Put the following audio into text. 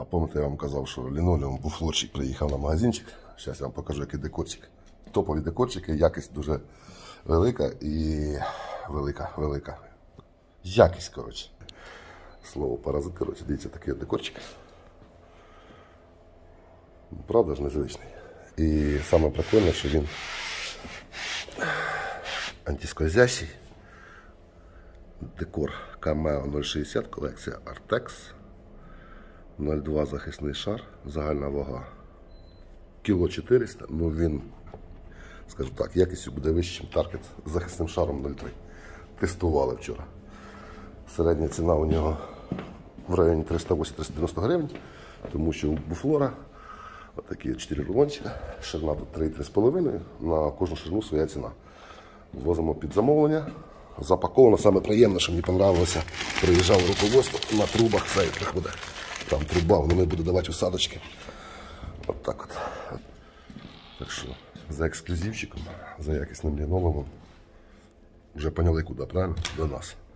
А помните, я вам казав, що лінолеум Beauflorчик приїхав на магазинчик. Зараз я вам покажу, який декорчик. Топові декорчики, якість дуже велика і велика. Якість, коротше. Слово паразит, коротше, дивіться, такий декорчик. Правда ж незвичний. І саме прикольне, що він антискользящий. Декор Камео 060, колекція Artex. 0,2 захисний шар, загальна вага 1,4 кг, ну він, скажу так, якістю буде вищий, ніж Tarkett з захисним шаром 0,3 кг. Тестували вчора. Середня ціна у нього в районі 380-390 гривень, тому що у Beauflor такі 4 рулончика, ширина тут 3,5, на кожну ширину своя ціна. Возимо під замовлення. Запаковано, саме приємне, що мені понравилося, приїжджав руководство на трубах, все приходить. Там труба, воно не буде давати усадочки. От так от. Так що за ексклюзивчиком, за якісним лінолеумом вже поняли куди, правильно? До нас.